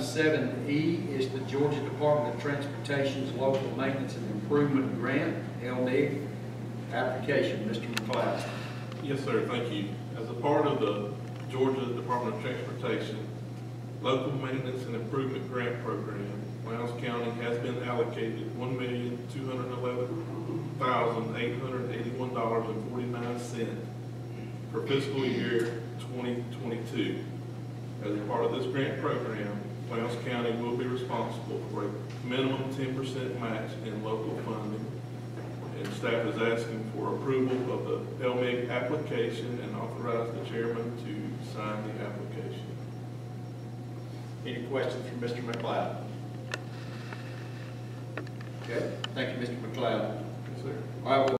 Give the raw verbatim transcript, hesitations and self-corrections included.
item seven E is the Georgia Department of Transportation's Local Maintenance and Improvement Grant, L M I G, application. Mister McLeod. Yes, sir. Thank you. As a part of the Georgia Department of Transportation Local Maintenance and Improvement Grant Program, Lowndes County has been allocated one million two hundred eleven thousand eight hundred eighty-one dollars and forty-nine cents for fiscal year twenty twenty-two. As a part of this grant program, Lowndes County will be responsible for a minimum ten percent match in local funding, and staff is asking for approval of the L M I G application and authorize the chairman to sign the application. Any questions from Mister McLeod? Okay, thank you, Mister McLeod. Yes, sir. All right, well